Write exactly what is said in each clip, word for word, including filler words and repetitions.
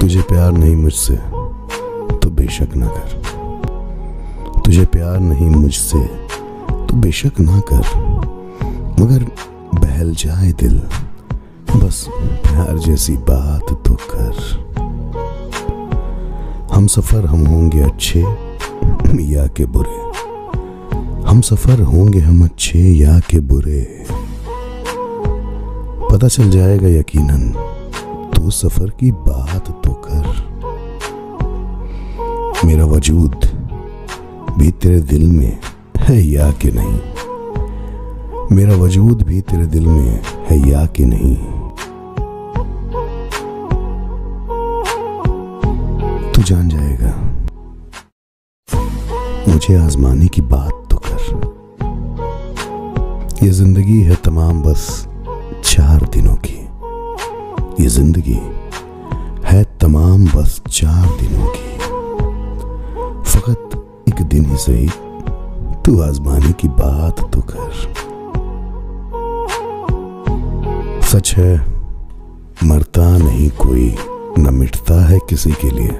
तुझे प्यार नहीं मुझसे तो बेशक ना कर, तुझे प्यार नहीं मुझसे तो बेशक ना कर, मगर बहल जाए दिल बस प्यार जैसी बात तो कर। हम सफर हम होंगे अच्छे या के बुरे, हम सफर होंगे हम अच्छे या के बुरे, पता चल जाएगा यकीनन तू सफर की बात तो कर। मेरा वजूद भी तेरे दिल में है या कि नहीं, मेरा वजूद भी तेरे दिल में है या कि नहीं, तू जान जाएगा मुझे आजमाने की बात तो कर। ये जिंदगी है तमाम बस चार दिनों की, ये जिंदगी है तमाम बस चार दिनों की, फकत एक दिन ही सही तू आजमाने की बात तो कर। सच है मरता नहीं कोई न मिटता है किसी के लिए,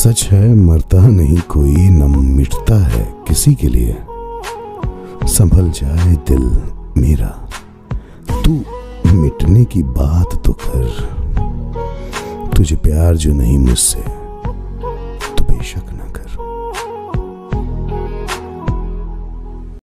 सच है मरता नहीं कोई न मिटता है किसी के लिए, संभल जाए दिल मेरा तू मिटने की बात तो कर। तुझे प्यार जो नहीं मुझसे तो बेशक